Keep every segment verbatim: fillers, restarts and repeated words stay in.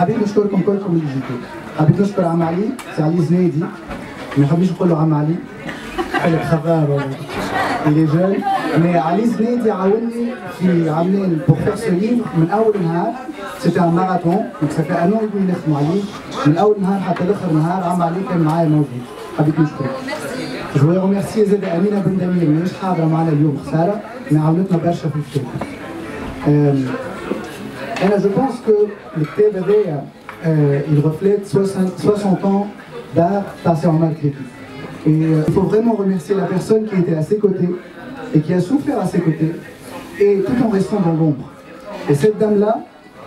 حبيت نشكركم كلكم اللي جيتوا. حبيت نشكر عم علي، سي علي زنايدي، ما نحبش نقول له عم علي حلق خضار اللي جاي. مي علي زنايدي عاوني في عاملين بروفيسيونيل من اول نهار، سيتي ان ماراثون، دونك سا فا ان اون اللي نخدموا عليه من اول نهار حتى لاخر نهار. عم علي كان معايا موجود، حبيت نشكرك. جو ريميرسي زاد امينه بن دمير مش حاضره معنا اليوم، خساره، مي عاونتنا برشا في الكتاب. انا جو بونس كو الكتاب هذايا il reflète soixante ans d'art passé en mal critique. Et il faut vraiment remercier la personne qui était à ses côtés et qui a souffert à ses côtés, et tout en restant dans l'ombre. Et cette dame-là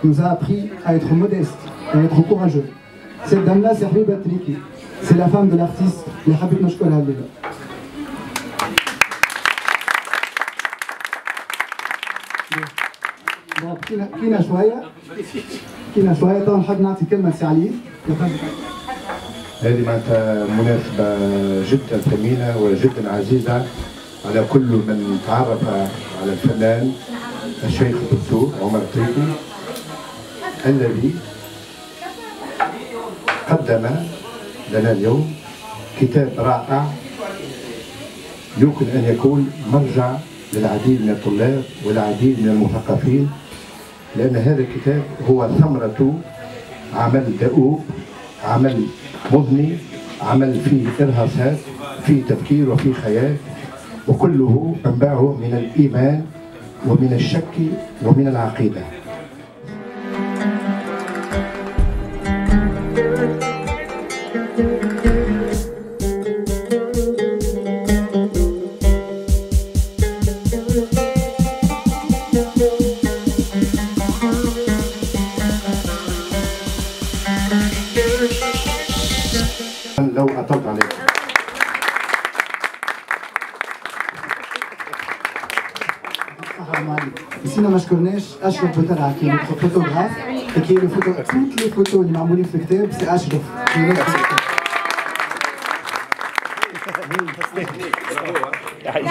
nous a appris à être modeste, à être courageux. Cette dame-là, c'est Ba Triki. C'est la femme de l'artiste Lahbib Touzi Moskhala. كينا شوية كينا شوية طبعا نحب نعطي كلمة سي علي. هذه معناتها مناسبة جدا ثمينة وجدا عزيزة على كل من تعرف على الفنان الشيخ الدكتور عمر الطيقي الذي قدم لنا اليوم كتاب رائع يمكن أن يكون مرجع للعديد من الطلاب والعديد من المثقفين، لأن هذا الكتاب هو ثمرة عمل دؤوب، عمل مضني، عمل فيه إرهاصات، فيه تفكير وفيه خيال، وكله أنبعه من الإيمان ومن الشك ومن العقيدة. لو أطلت عليك Ici, on a H O. Totala qui est notre photographe et qui est le photo. Toutes les photos du marmouli flecté, c'est H O.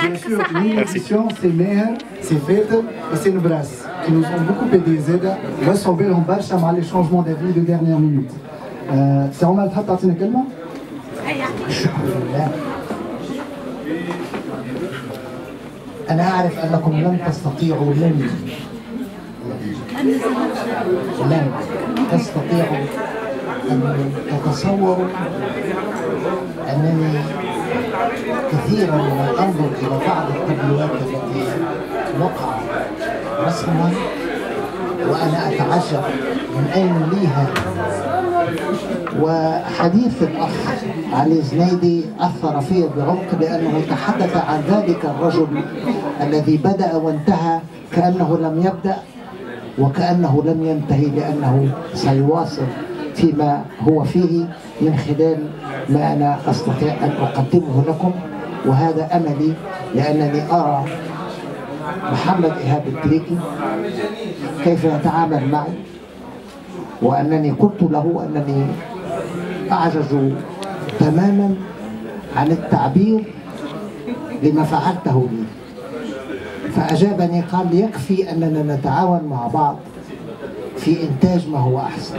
Bien sûr, nous, l'émission, c'est Meher, c'est Fed et c'est Nobras qui nous ont beaucoup aidé. Z A rassemblés en bas, ça m'a les changements d'avis de dernière minute. C'est Romain Tratala, tu n'as quel mot ? أنا أعرف أنكم لن تستطيعوا لن لن تستطيعوا أن تتصوروا أنني كثيرا ما أنظر إلى بعض التبليغات التي وقعت رسما وأنا أتعجب من أين لي هذا. وحديث الأخ علي زنايدي أثر فيه بعمق لأنه تحدث عن ذلك الرجل الذي بدأ وانتهى كأنه لم يبدأ وكأنه لم ينتهي، لأنه سيواصل فيما هو فيه من خلال ما أنا أستطيع أن أقدمه لكم. وهذا أملي، لأنني أرى محمد إيهاب التريكي كيف يتعامل معي، وأنني قلت له أنني أعجز تماما عن التعبير لما فعلته لي، فأجابني قال يكفي أننا نتعاون مع بعض في إنتاج ما هو أحسن.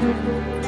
Thank you.